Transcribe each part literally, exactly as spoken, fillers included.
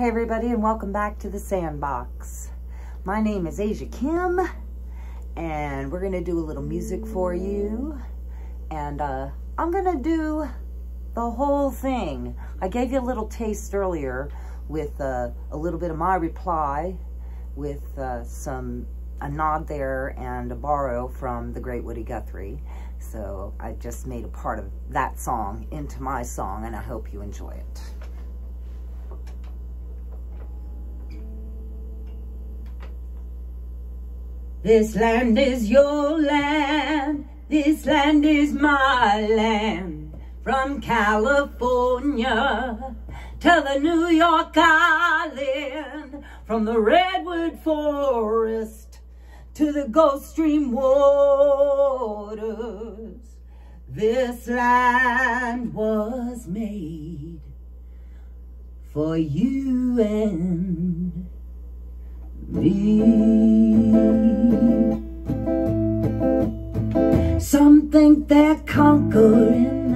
Hey everybody, and welcome back to The Sandbox. My name is Aja Kim, and we're going to do a little music for you. And uh, I'm going to do the whole thing. I gave you a little taste earlier with uh, a little bit of my reply, with uh, some a nod there and a borrow from the great Woody Guthrie. So I just made a part of that song into my song, and I hope you enjoy it. This land is your land, this land is my land, from California to the New York Island, from the Redwood Forest to the Gulf Stream waters. This land was made for you and me. Some think they're conquering,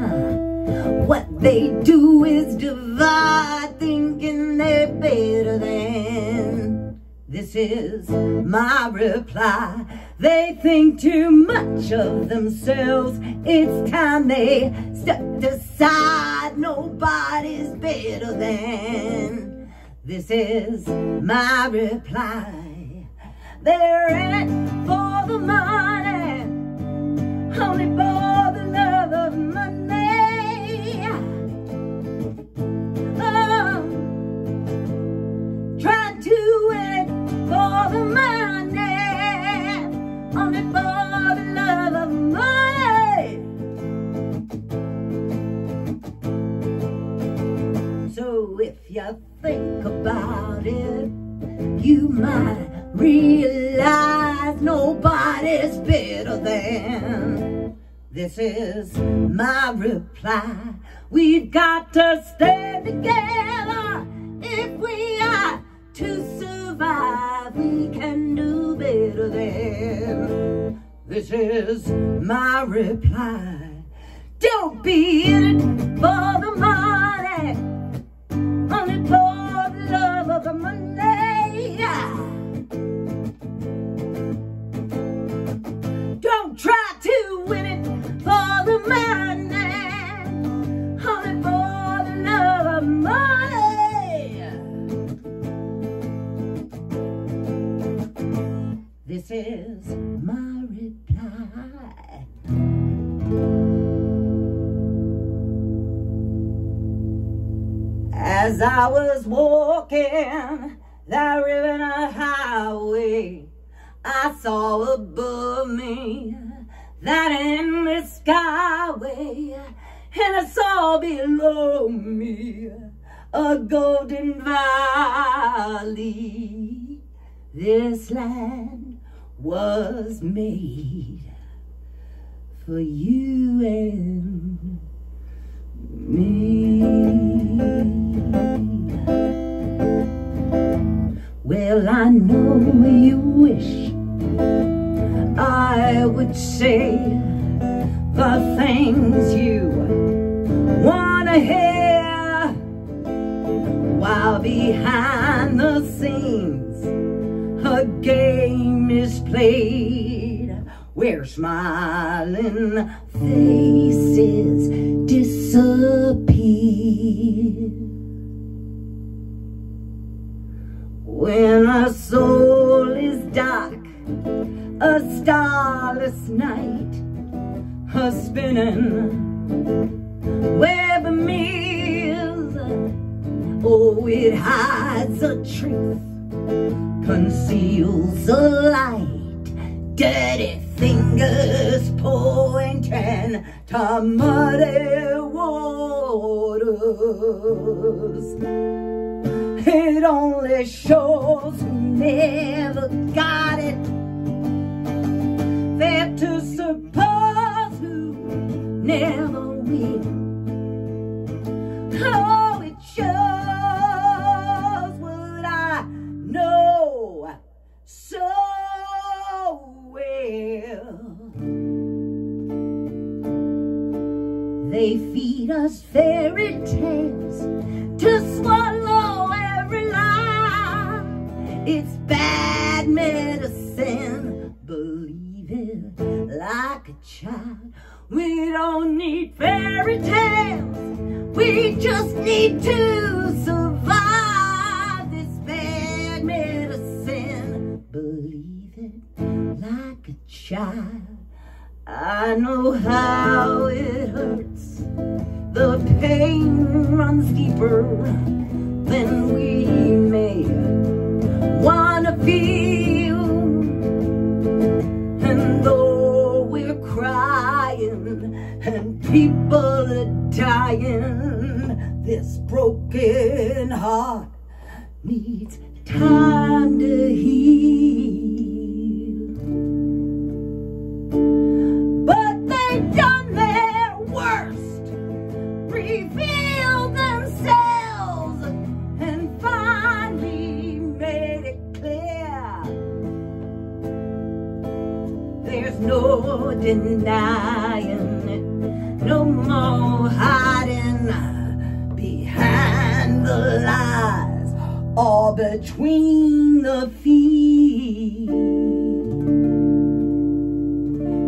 what they do is divide, thinking they're better than. This is my reply. They think too much of themselves. It's time they stepped aside. Nobody's better than. This is my reply. They're in it for the money, only for the love of money. Oh, trying to win it for the money, only for the love of money. So if you think about it, you might realize nobody's better than. This is my reply. We've got to stand together if we are to survive. We can do better than. This is my reply. Don't be in it for the money, only for the love of the money. Don't try to win it for the money, only for the love of money. This is my reply. As I was walking that river highway, I saw above me that endless skyway, and I saw below me a golden valley. This land was made for you and me. Well, I know you wish I would say the things you want to hear, while behind the scenes a game is played where smiling faces disappear. When a soul is dark, a starless night, a spinning web of meals, oh, it hides a truth, conceals a light. Dirty fingers pointing to muddy waters. It only shows who never got it. Fair to suppose who never will. Oh, it shows what I know so well. They feed us fairy tales to swallow. Every life sunshine. We don't need fairy tales, we just need to survive this bad medicine. Believe it like a child. I know how it hurts. The pain runs deeper than we may wanna feel. And though we're crying and people are dying, this broken heart needs time to heal. But they've done their worst, reveal themselves, and finally made it clear. There's no denying it, no more hiding behind the lies or between the feet.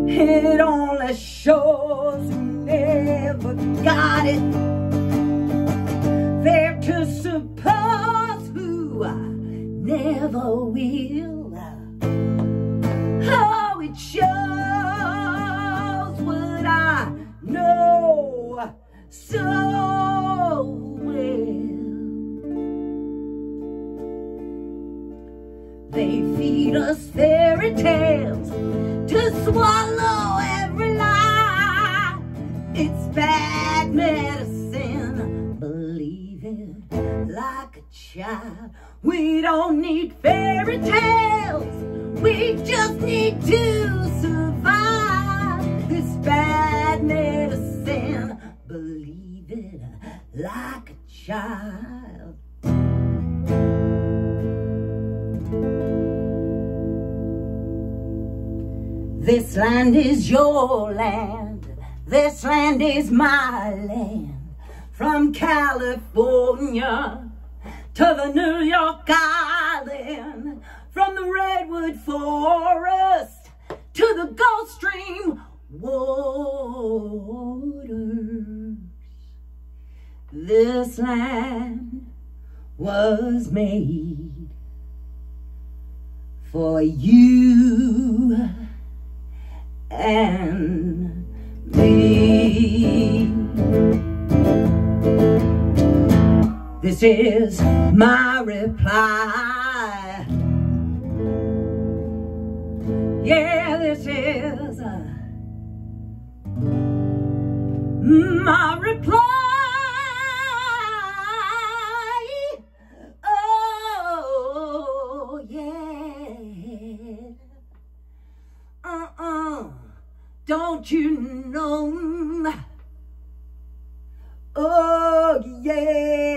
It only shows who never got it. They're to suppose who I never will. Oh, it shows what I know so well. They feed us fairy tales to swallow every lie. It's bad medicine. Believe it like a child. We don't need fairy tales, we just need to survive this bad medicine. Believe it like a child. This land is your land, this land is my land. From California to the New York Island, from the Redwood Forest to the Gulf Stream waters, this land was made for you and me. This is my reply. Yeah, this is uh, my reply. Oh, yeah. Uh-uh. Don't you know? Oh, yeah.